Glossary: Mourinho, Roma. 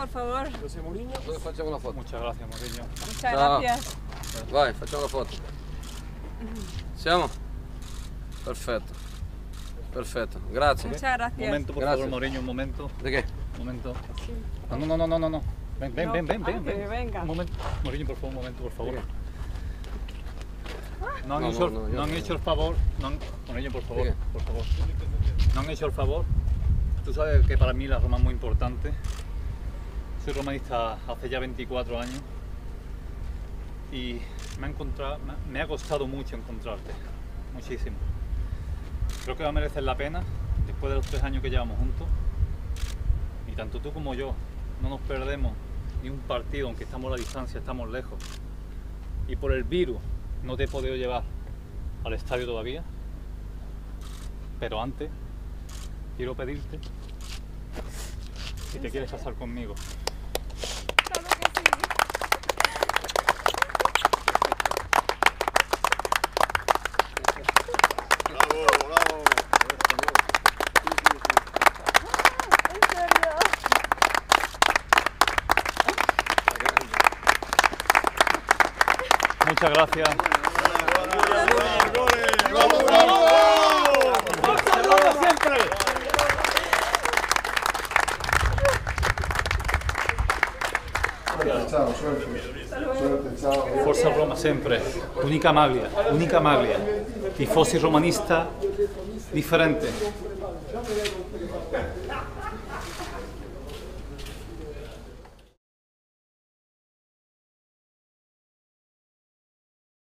Por favor. Io sei Mourinho, dove facciamo una foto? Muchas gracias, Mourinho. Muchas gracias. Vai, facciamo la foto. Siamo? Perfetto. Perfetto, grazie. Muchas gracias. Un momento, por favor, Mourinho, un momento. ¿De qué? Un momento. Sí. Ah, no, no, no, no, no, no. Ven, ven, no, ven, ven, ven, ven. Venga. Un momento, Mourinho, por favor, un momento, por favor. No han hecho, no han hecho el favor. Mourinho, por favor, por favor. No han hecho el favor. Tú sabes que para mí la Roma es muy importante. Soy romanista hace ya 24 años y me ha costado mucho encontrarte, muchísimo. Creo que va a merecer la pena, después de los 3 años que llevamos juntos, y tanto tú como yo no nos perdemos ni un partido, aunque estamos a la distancia, estamos lejos. Y por el virus no te he podido llevar al estadio todavía, pero antes quiero pedirte si te quieres casar conmigo. Claro que sí. Bravo, bravo. ¿En serio? Muchas gracias. ¡Bravo, bravo! Chao, suerte. Suerte, ciao. Forza Roma sempre, unica Maglia, tifosi romanista differente.